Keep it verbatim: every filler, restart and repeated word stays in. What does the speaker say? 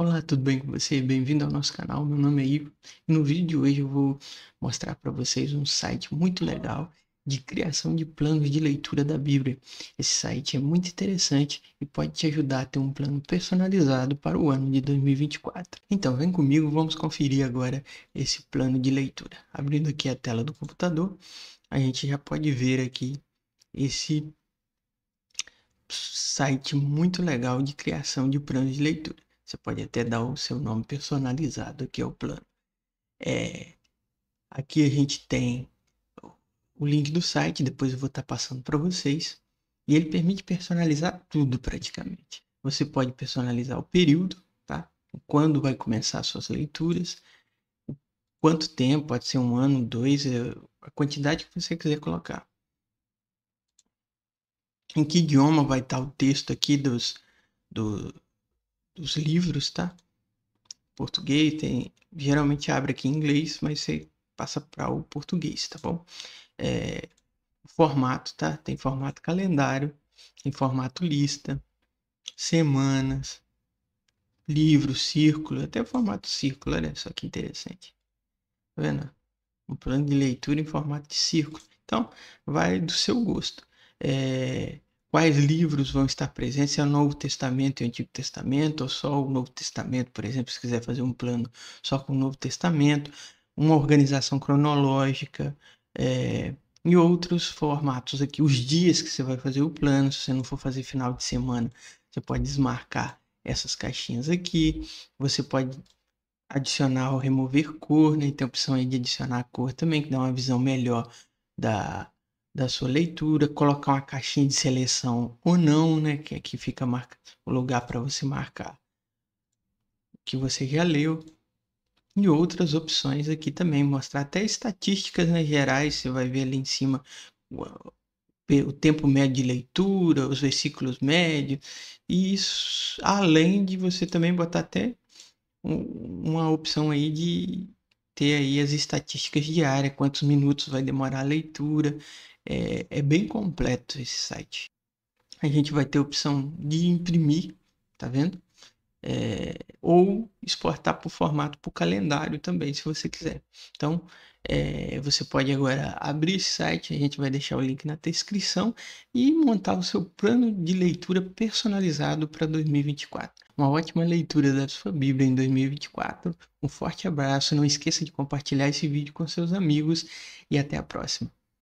Olá, tudo bem com você? Bem-vindo ao nosso canal, meu nome é Igor e no vídeo de hoje eu vou mostrar para vocês um site muito legal de criação de planos de leitura da Bíblia. Esse site é muito interessante e pode te ajudar a ter um plano personalizado para o ano de dois mil e vinte e quatro. Então vem comigo, vamos conferir agora esse plano de leitura. Abrindo aqui a tela do computador, a gente já pode ver aqui esse site muito legal de criação de planos de leitura. Você pode até dar o seu nome personalizado aqui ao plano. É, aqui a gente tem o link do site, depois eu vou estar passando para vocês. E ele permite personalizar tudo praticamente. Você pode personalizar o período, tá? Quando vai começar as suas leituras, quanto tempo, pode ser um ano, dois, a quantidade que você quiser colocar. Em que idioma vai estar o texto aqui dos... Do, Os livros, tá? Português tem, geralmente abre aqui em inglês, mas você passa para o português, tá bom? É, formato, tá? Tem formato calendário, tem formato lista, semanas, livro, círculo, até o formato círculo, olha só que interessante. Tá vendo? Um plano de leitura em formato de círculo. Então, vai do seu gosto. É... Quais livros vão estar presentes? Se é o Novo Testamento e o Antigo Testamento, ou só o Novo Testamento, por exemplo, se quiser fazer um plano só com o Novo Testamento, uma organização cronológica é, e outros formatos aqui. Os dias que você vai fazer o plano, se você não for fazer final de semana, você pode desmarcar essas caixinhas aqui. Você pode adicionar ou remover cor, né? Tem a opção aí de adicionar cor também, que dá uma visão melhor da... da sua leitura, colocar uma caixinha de seleção ou não, né? Que aqui fica marca, o lugar para você marcar o que você já leu. E outras opções aqui também, mostrar até estatísticas, né, gerais. Você vai ver ali em cima o, o tempo médio de leitura, os versículos médios. E isso, além de você também botar até um, uma opção aí de ter aí as estatísticas diárias, quantos minutos vai demorar a leitura. É, é bem completo esse site. A gente vai ter a opção de imprimir, tá vendo? É, ou exportar por formato, por calendário também, se você quiser. Então, é, você pode agora abrir esse site, a gente vai deixar o link na descrição e montar o seu plano de leitura personalizado para dois mil e vinte e quatro. Uma ótima leitura da sua Bíblia em dois mil e vinte e quatro. Um forte abraço, não esqueça de compartilhar esse vídeo com seus amigos e até a próxima.